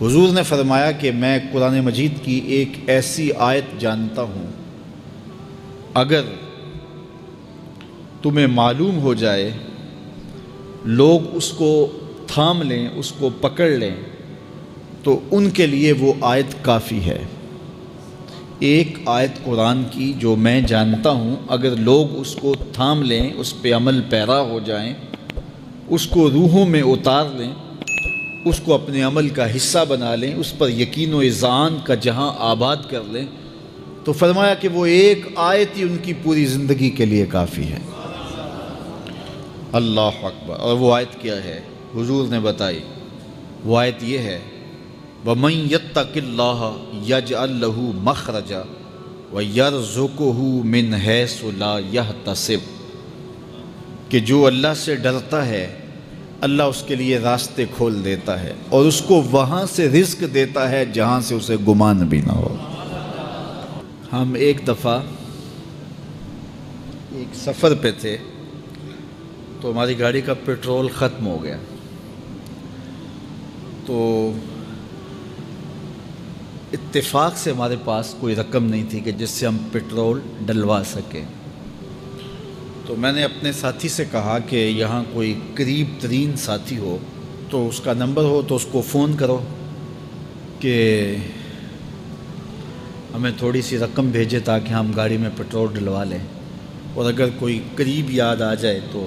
हुजूर ने फरमाया कि मैं कुरान मजीद की एक ऐसी आयत जानता हूँ, अगर तुम्हें मालूम हो जाए लोग उसको थाम लें, उसको पकड़ लें, तो उनके लिए वो आयत काफ़ी है। एक आयत कुरान की जो मैं जानता हूँ, अगर लोग उसको थाम लें, उस पे अमल पैरा हो जाएं, उसको रूहों में उतार लें, उसको अपने अमल का हिस्सा बना लें, उस पर यकीन व इज़ान का जहां आबाद कर लें, तो फरमाया कि वो एक आयत ही उनकी पूरी ज़िंदगी के लिए काफ़ी है। अल्लाह अकबर। और वो आयत क्या है? हुजूर ने बताई, वो आयत ये है, वमन यत्तकिल्लाह यजअल लहू मखरजा व यरज़ुकुहू मिन हैसु ला यहतसिब, कि जो अल्लाह से डरता है अल्लाह उसके लिए रास्ते खोल देता है और उसको वहाँ से रिस्क देता है जहाँ से उसे गुमान भी ना हो। हम एक दफ़ा एक सफ़र पे थे तो हमारी गाड़ी का पेट्रोल ख़त्म हो गया, तो इत्तेफाक से हमारे पास कोई रकम नहीं थी कि जिससे हम पेट्रोल डलवा सकें। तो मैंने अपने साथी से कहा कि यहाँ कोई करीब तरीन साथी हो तो उसका नंबर हो तो उसको फ़ोन करो कि हमें थोड़ी सी रकम भेजे ताकि हम गाड़ी में पेट्रोल डलवा लें, और अगर कोई करीब याद आ जाए तो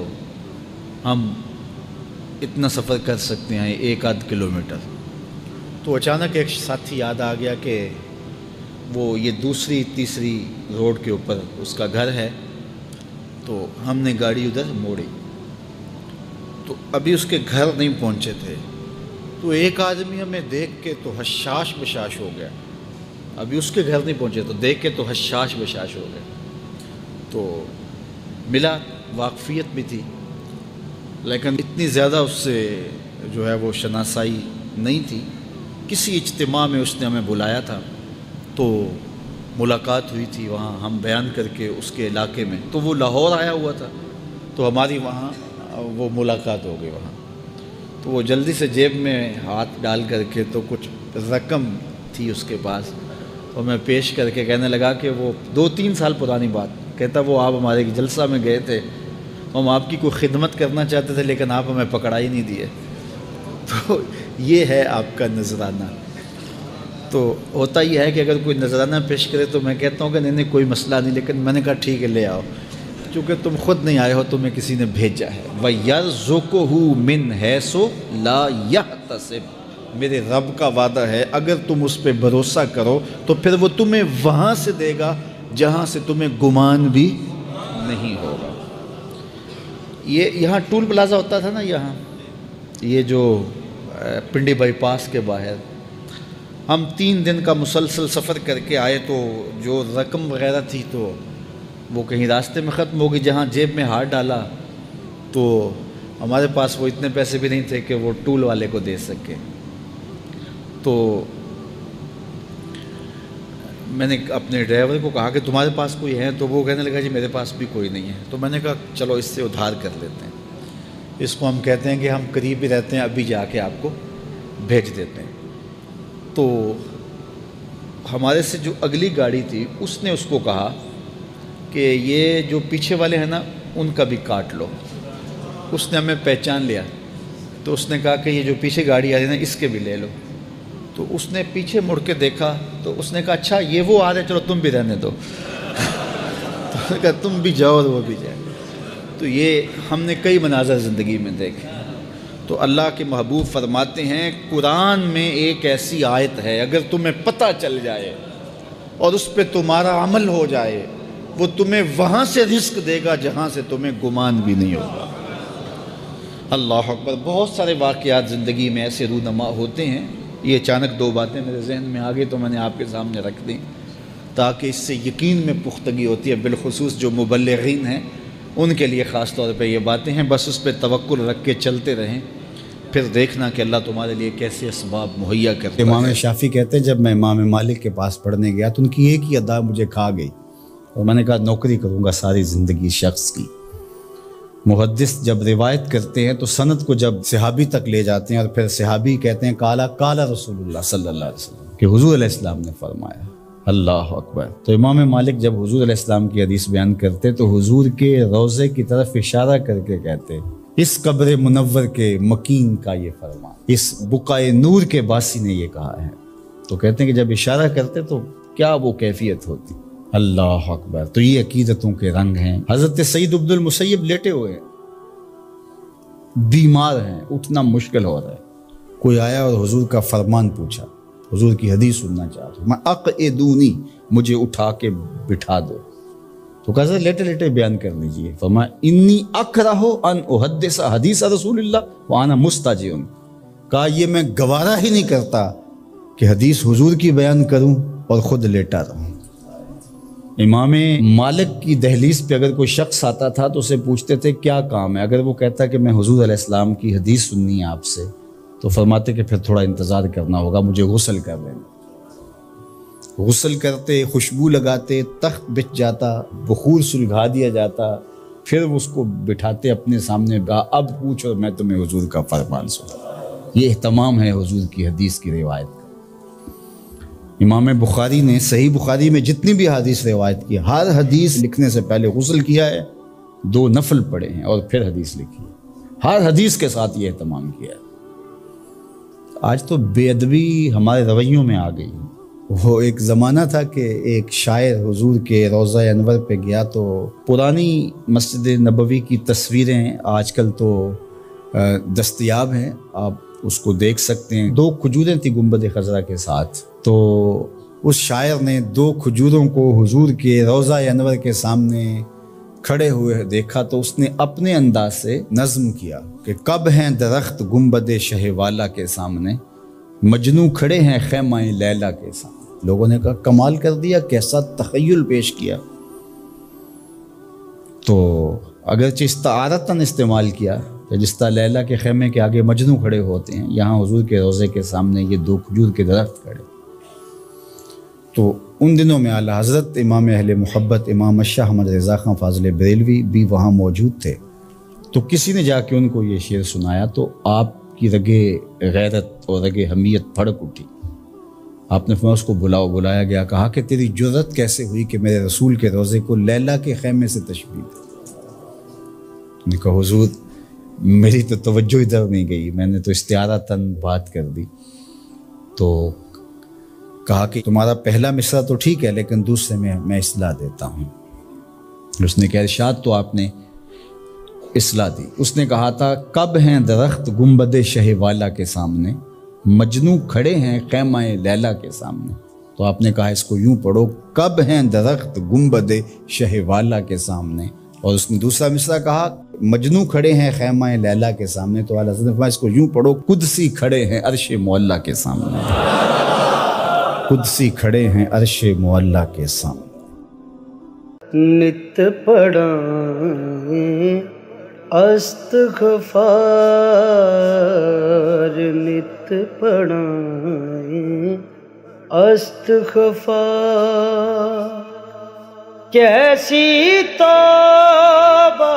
हम इतना सफ़र कर सकते हैं, एक आध किलोमीटर। तो अचानक एक साथी याद आ गया कि वो ये दूसरी तीसरी रोड के ऊपर उसका घर है, तो हमने गाड़ी उधर मोड़ी। तो अभी उसके घर नहीं पहुंचे थे, तो एक आदमी हमें देख के तो हशाश बशाश हो गया। अभी उसके घर नहीं पहुंचे तो देख के तो हशाश बशाश हो गया। तो मिला, वाकफियत भी थी, लेकिन इतनी ज़्यादा उससे जो है वो शनासाई नहीं थी। किसी इज्तिमा में उसने हमें बुलाया था तो मुलाकात हुई थी, वहाँ हम बयान करके उसके इलाके में, तो वो लाहौर आया हुआ था, तो हमारी वहाँ वो मुलाकात हो गई। वहाँ तो वो जल्दी से जेब में हाथ डाल करके तो कुछ रकम थी उसके पास, तो मैं पेश करके कहने लगा कि वो 2-3 साल पुरानी बात, कहता वो आप हमारे जलसा में गए थे, हम आपकी कोई खिदमत करना चाहते थे लेकिन आप हमें पकड़ा ही नहीं दिए। तो ये है आपका नजराना। तो होता ही है कि अगर कोई नजराना पेश करे तो मैं कहता हूँ कि नहीं नहीं कोई मसला नहीं, लेकिन मैंने कहा ठीक है ले आओ, क्योंकि तुम खुद नहीं आए हो, तुम्हें किसी ने भेजा है। वयरज़ुकुहू मिन हैसु ला यहतसिब, मेरे रब का वादा है अगर तुम उस पर भरोसा करो तो फिर वो तुम्हें वहाँ से देगा जहाँ से तुम्हें गुमान भी नहीं होगा। ये यहाँ टूल प्लाज़ा होता था ना, यहाँ ये जो पिंडी बाईपास के बाहर, हम 3 दिन का मुसलसल सफ़र करके आए, तो जो रकम वगैरह थी तो वो कहीं रास्ते में ख़त्म हो गई। जहाँ जेब में हाथ डाला तो हमारे पास वो इतने पैसे भी नहीं थे कि वो टूल वाले को दे सके। तो मैंने अपने ड्राइवर को कहा कि तुम्हारे पास कोई है, तो वो कहने लगा जी मेरे पास भी कोई नहीं है। तो मैंने कहा चलो इससे उधार कर लेते हैं, इसको हम कहते हैं कि हम करीब ही रहते हैं, अभी जाके आपको भेज देते हैं। तो हमारे से जो अगली गाड़ी थी उसने उसको कहा कि ये जो पीछे वाले हैं ना उनका भी काट लो। उसने हमें पहचान लिया, तो उसने कहा कि ये जो पीछे गाड़ी आ रही है ना इसके भी ले लो। तो उसने पीछे मुड़ के देखा तो उसने कहा अच्छा ये वो आ रहे, चलो तुम भी रहने दो। तो उसने कहा तुम भी जाओ और वो भी जाए। तो ये हमने कई मनाज़र ज़िंदगी में देखे। तो अल्लाह के महबूब फरमाते हैं कुरान में एक ऐसी आयत है, अगर तुम्हें पता चल जाए और उस पर तुम्हारा अमल हो जाए, वो तुम्हें वहाँ से रिस्क देगा जहाँ से तुम्हें गुमान भी नहीं होगा। अल्लाह अकबर। बहुत सारे वाक़यात ज़िंदगी में ऐसे रूनमा होते हैं। ये अचानक 2 बातें मेरे जहन में आ गई तो मैंने आपके सामने रख दी, ताकि इससे यकीन में पुख्तगी होती है। बिलखुसूस जो मुबल्लिगीन हैं उनके लिए ख़ास तौर पे ये बातें हैं। बस उस पर तवक्कुल रख के चलते रहें, फिर देखना कि अल्लाह तुम्हारे लिए कैसे असबाब मुहैया करते हैं। इमाम शाफ़ी कहते हैं जब मैं इमाम मलिक के पास पढ़ने गया तो उनकी एक ही अदा मुझे खा गई, और मैंने कहा नौकरी करूँगा सारी ज़िंदगी शख्स की। मुहद्दिस जब रिवायत करते हैं तो सनद को जब सहाबी तक ले जाते हैं और फिर सहाबी कहते हैं काला काला रसूलुल्लाह सल्लल्लाहु अलैहि वसल्लम कि हुजूर अलैहिस्सलाम ने फरमाया। अल्लाह अकबर। तो इमाम मालिक जब हुजूर अलैहिस्सलाम की हदीस बयान करते तो हुजूर के रोज़े की तरफ इशारा करके कहते इस कब्र मुनव्वर के मकीन का ये फरमा, इस बुकाए नूर के बासी ने ये कहा है। तो कहते हैं कि जब इशारा करते तो क्या वो कैफियत होती। अल्लाह अकबर। तो ये अकीदतों के रंग हैं। हज़रत सईद अब्दुल मुसैब लेटे हुए हैं, बीमार हैं, उठना मुश्किल हो रहा है, कोई आया और हुजूर का फरमान पूछा, हुजूर की हदीस सुनना चाहता हूँ मैं, अक़इदूनी मुझे उठा के बिठा दो। तो कहा लेटे लेटे बयान कर लीजिए। फरमाया इन्नी अकरहु अन उहद्दिस हदीस रसूलिल्लाह व अना मुस्ताजिउन। कहा ये मैं गवारा ही नहीं करता कि हदीस हुजूर की बयान करूँ और ख़ुद लेटा रहूँ। इमाम मालिक की दहलीज पे अगर कोई शख्स आता था तो उसे पूछते थे क्या काम है। अगर वो कहता कि मैं हुजूर अलैहिस्सलाम की हदीस सुननी है आपसे, तो फरमाते कि फिर थोड़ा इंतज़ार करना होगा, मुझे गुस्ल कर लेना। गुस्ल करते, खुशबू लगाते, तख्त बिछ जाता, बखूर सुलगा दिया जाता, फिर उसको बिठाते अपने सामने, अब पूछ और मैं तुम्हें हुजूर का फरमान सुना। ये एहतमाम है हुजूर की हदीस की रिवायत का। इमाम बुखारी ने सही बुखारी में जितनी भी हदीस रिवायत की, हर हदीस लिखने से पहले गुस्ल किया है, 2 नफल पढ़े हैं और फिर हदीस लिखी है। हर हदीस के साथ ये एहतमाम किया है। आज तो बेअदबी हमारे रवैयों में आ गई है। वो एक ज़माना था कि एक शायर हुजूर के रोज़ा अनवर पे गया तो पुरानी मस्जिद नबवी की तस्वीरें आजकल तो दस्तयाब हैं, आप उसको देख सकते हैं। 2 खजूरें थी गुंबद खजरा के साथ, तो उस शायर ने 2 खजूरों को हुजूर के रोज़ा अनवर के सामने खड़े हुए देखा तो उसने अपने अंदाज से नज़्म किया कि कब हैं दरख्त गुंबद शहवाला के सामने, मजनू खड़े हैं खैमाए लैला के सामने। लोगों ने कहा कमाल कर दिया, कैसा तख़य्युल पेश किया। तो अगरचे इस्तारतन इस्तेमाल किया, जिस तरह लैला के खैमे के आगे मजनू खड़े होते हैं, यहाँ हुजूर के रोज़े के सामने ये 2 खजूर के दरख्त खड़े। तो उन दिनों में आला हज़रत इमाम अहले मोहब्बत इमाम शाह अहमद रज़ा खां फाजिल बरेलवी भी वहाँ मौजूद थे। तो किसी ने जाके उनको ये शेर सुनाया तो आपकी रगे गैरत और रगे हमीयत भड़क उठी। आपने फरमाया उसको बुलाओ। बुलाया गया। कहा कि तेरी जुर्रत कैसे हुई कि मेरे रसूल के रोज़े को लैला के खैमे से तशबीह दे। ने कहा हुजूर मेरी तो तवज्जो इधर नहीं गई, मैंने तो इस्तियारतन बात कर दी। तो कहा कि तुम्हारा पहला मिसरा तो ठीक है लेकिन दूसरे में मैं इस्लाह देता हूँ। उसने कहा इरशाद तो आपने इस्लाह दी। उसने कहा था कब हैं दरख्त गुंबद शहवाला के सामने, मजनू खड़े हैं खैमाए लैला के सामने। तो आपने कहा इसको यूँ पढ़ो कब हैं दरख्त गुंबद शहवाला के सामने, और उसने दूसरा मिसरा कहा मजनू खड़े हैं खैमाए लैला के सामने। तो आला हज़रत ने फरमाया इसको यूँ पढ़ो कुदसी खड़े हैं अर्शे मौला के सामने, कुदसी खड़े हैं अर्शे मौला के सामने। नित पढ़ाएं अस्तग़फ़ार, नित पढ़ाएं अस्तग़फ़ार। कैसी तौबा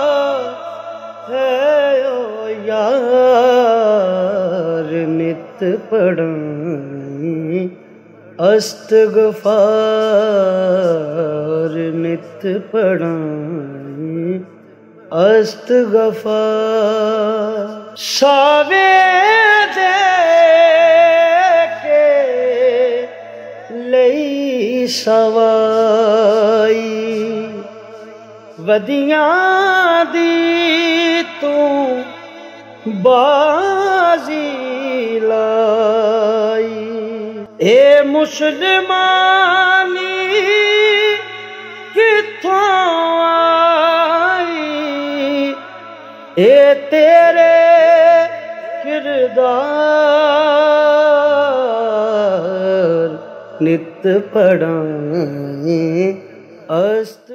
है ओ यार, नित पढ़ाएं अस्तग़फ़ार, नित पढ़ाएं अस्तग़फ़ार। सावे देखे लई सवाई, वदियाँ दी तू बाजी लाई। ए मुसलमानी कित्थों आई, ए तेरे किरदार। नित पढ़ाएं अस्त